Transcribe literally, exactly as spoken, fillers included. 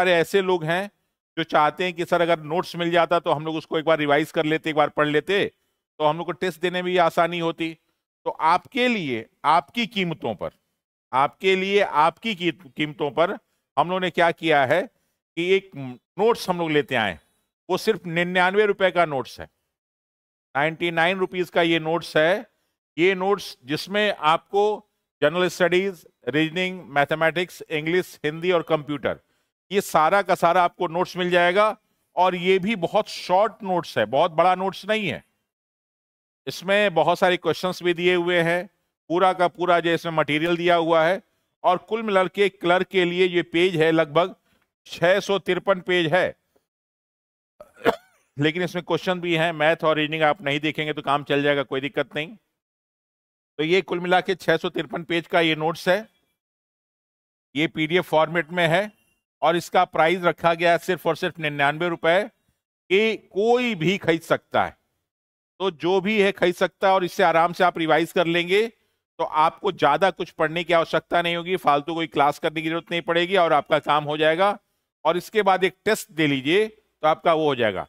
सारे ऐसे लोग हैं जो चाहते हैं कि सर अगर नोट्स मिल जाता तो हम लोग उसको एक बार रिवाइज कर लेते, एक बार पढ़ लेते तो हम लोग को टेस्ट देने में भी आसानी होती। तो आपके लिए आपकी कीमतों पर आपके लिए आपकी कीमतों पर हम लोग ने क्या किया है कि एक नोट्स हम लोग लेते आए, वो सिर्फ निन्यानवे रुपये का नोट्स है, नाइन्टी नाइन रुपीज़ का ये नोट्स है। ये नोट्स जिसमें आपको general studies, reasoning, mathematics, English, Hindi और कंप्यूटर ये सारा का सारा आपको नोट्स मिल जाएगा। और ये भी बहुत शॉर्ट नोट्स है, बहुत बड़ा नोट्स नहीं है, इसमें बहुत सारे क्वेश्चंस भी दिए हुए हैं, पूरा का पूरा जो इसमें मटेरियल दिया हुआ है। और कुल मिलाकर के क्लर्क के लिए ये पेज है लगभग छः सौ तिरपन पेज है, लेकिन इसमें क्वेश्चन भी हैं। मैथ और रीजनिंग आप नहीं देखेंगे तो काम चल जाएगा, कोई दिक्कत नहीं। तो ये कुल मिला के छः सौ तिरपन पेज का ये नोट्स है, ये पीडीएफ फॉर्मेट में है और इसका प्राइस रखा गया है सिर्फ और सिर्फ निन्यानवे रुपये। ये कोई भी खरीद सकता है, तो जो भी है खरीद सकता है और इससे आराम से आप रिवाइज कर लेंगे, तो आपको ज़्यादा कुछ पढ़ने की आवश्यकता नहीं होगी, फालतू कोई क्लास करने की जरूरत नहीं पड़ेगी और आपका काम हो जाएगा। और इसके बाद एक टेस्ट दे लीजिए तो आपका वो हो जाएगा।